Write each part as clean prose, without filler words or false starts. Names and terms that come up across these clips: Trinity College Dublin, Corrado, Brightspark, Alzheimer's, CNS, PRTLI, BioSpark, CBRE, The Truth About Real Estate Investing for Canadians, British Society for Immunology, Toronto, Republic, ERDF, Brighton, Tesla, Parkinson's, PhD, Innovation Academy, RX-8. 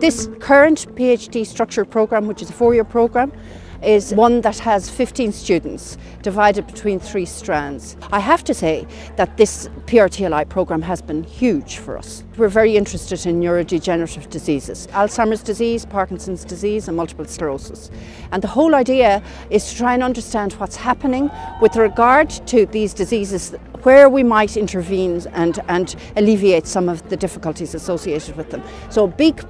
This current PhD structure programme, which is a four-year programme, is one that has 15 students divided between three strands. I have to say that this PRTLI programme has been huge for us. We're very interested in neurodegenerative diseases, Alzheimer's disease, Parkinson's disease and multiple sclerosis. And the whole idea is to try and understand what's happening with regard to these diseases, where we might intervene and alleviate some of the difficulties associated with them. So a big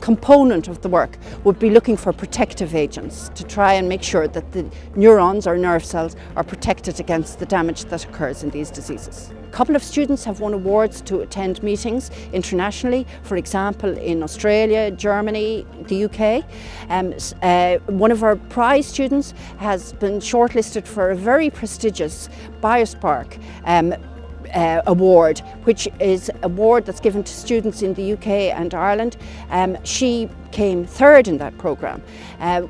component of the work would be looking for protective agents to try and make sure that the neurons or nerve cells are protected against the damage that occurs in these diseases. A couple of students have won awards to attend meetings internationally, for example in Australia, Germany, the UK. One of our prize students has been shortlisted for a very prestigious BioSpark award, which is an award that's given to students in the UK and Ireland. She came third in that programme.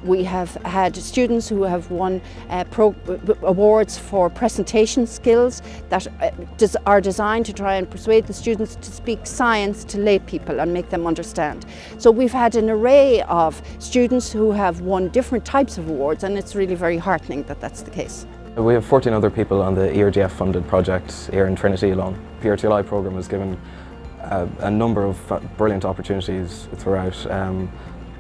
We have had students who have won awards for presentation skills that are designed to try and persuade the students to speak science to lay people and make them understand. So we've had an array of students who have won different types of awards, and it's really very heartening that that's the case. We have 14 other people on the ERDF funded project here in Trinity alone. The PRTLI programme has given a number of brilliant opportunities throughout.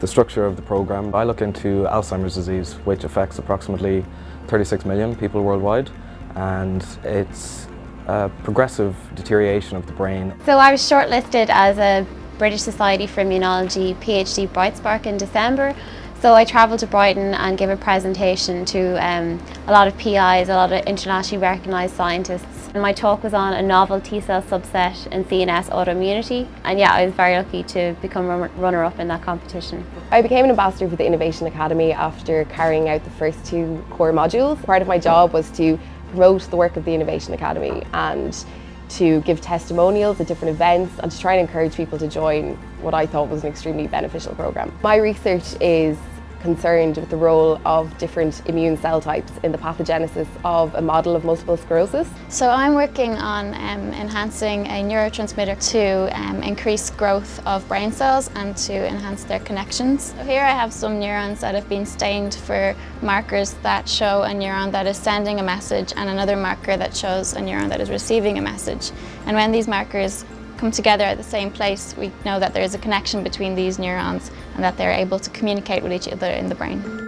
The structure of the programme, I look into Alzheimer's disease, which affects approximately 36 million people worldwide, and it's a progressive deterioration of the brain. So I was shortlisted as a British Society for Immunology PhD Brightspark in December. So I travelled to Brighton and gave a presentation to a lot of PIs, a lot of internationally recognised scientists. And my talk was on a novel T-cell subset in CNS autoimmunity. And yeah, I was very lucky to become runner-up in that competition. I became an ambassador for the Innovation Academy after carrying out the first two core modules. Part of my job was to promote the work of the Innovation Academy and to give testimonials at different events and to try and encourage people to join what I thought was an extremely beneficial programme. My research is concerned with the role of different immune cell types in the pathogenesis of a model of multiple sclerosis. So I'm working on enhancing a neurotransmitter to increase growth of brain cells and to enhance their connections. So here I have some neurons that have been stained for markers that show a neuron that is sending a message and another marker that shows a neuron that is receiving a message. And when these markers come together at the same place, we know that there is a connection between these neurons and that they're able to communicate with each other in the brain.